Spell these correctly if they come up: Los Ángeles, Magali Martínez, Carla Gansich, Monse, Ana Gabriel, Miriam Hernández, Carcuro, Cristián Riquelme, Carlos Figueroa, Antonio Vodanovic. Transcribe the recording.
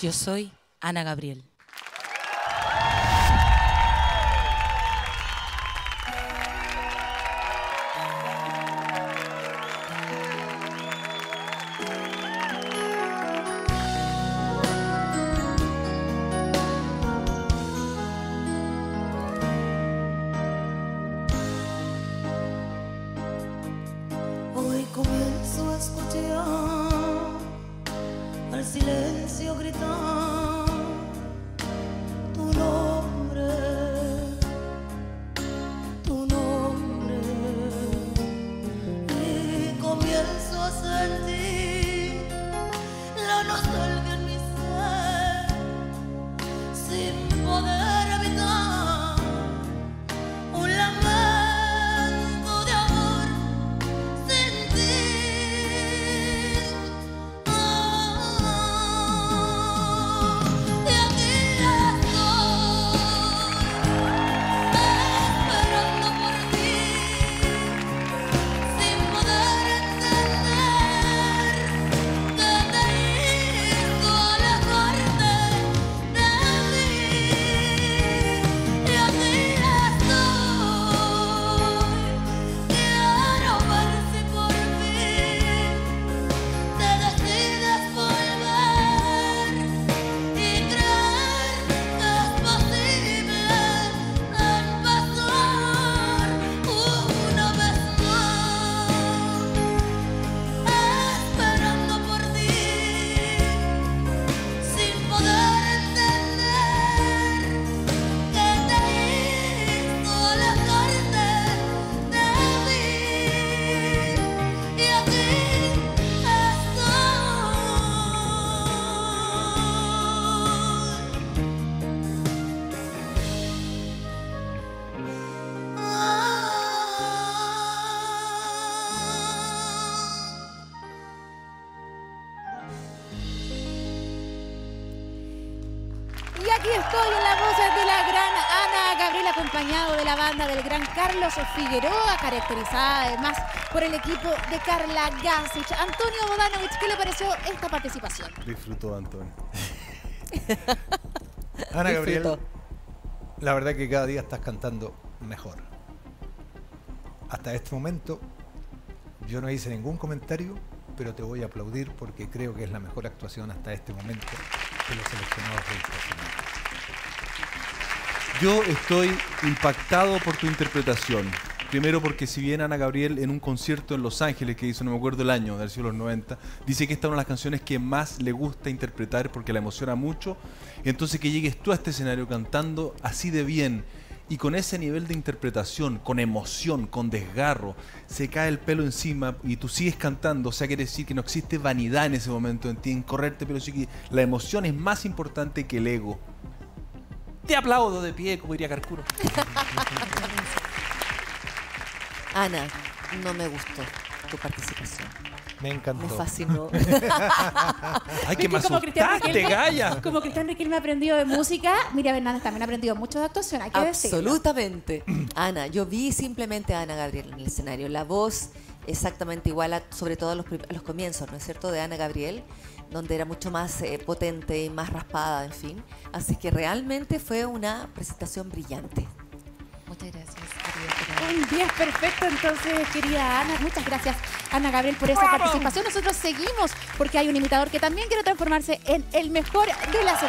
Yo soy Ana Gabriel. Acompañado de la banda del gran Carlos Figueroa, caracterizada además por el equipo de Carla Gansich. Antonio Vodanovic, ¿qué le pareció esta participación? Disfrutó, Antonio. Ana Gabriel, la verdad que cada día estás cantando mejor. Hasta este momento yo no hice ningún comentario, pero te voy a aplaudir porque creo que es la mejor actuación hasta este momento de los seleccionados de internacional. Yo estoy impactado por tu interpretación. Primero porque si bien Ana Gabriel en un concierto en Los Ángeles que hizo, no me acuerdo el año, del siglo de los 90, dice que esta es una de las canciones que más le gusta interpretar porque la emociona mucho, y entonces que llegues tú a este escenario cantando así de bien y con ese nivel de interpretación, con emoción, con desgarro, se cae el pelo encima y tú sigues cantando, o sea, quiere decir que no existe vanidad en ese momento en ti, en correrte, pero sí que la emoción es más importante que el ego. Te aplaudo de pie, como diría Carcuro. Ana, no me gustó tu participación. Me encantó. Me fascinó. Ay, que me asustaste, Gaya. Como Cristián Riquelme ha aprendido de música, Miriam Hernández también ha aprendido mucho de actuación, hay que decirlo. Absolutamente. Ana, yo vi simplemente a Ana Gabriel en el escenario. La voz exactamente igual, a, sobre todo a los comienzos, ¿no es cierto?, de Ana Gabriel, donde era mucho más potente y más raspada, en fin. Así que realmente fue una presentación brillante. Muchas gracias, querida. Un día perfecto, entonces, querida Ana. Muchas gracias, Ana Gabriel, por esa participación. Nosotros seguimos, porque hay un imitador que también quiere transformarse en el mejor de la semana.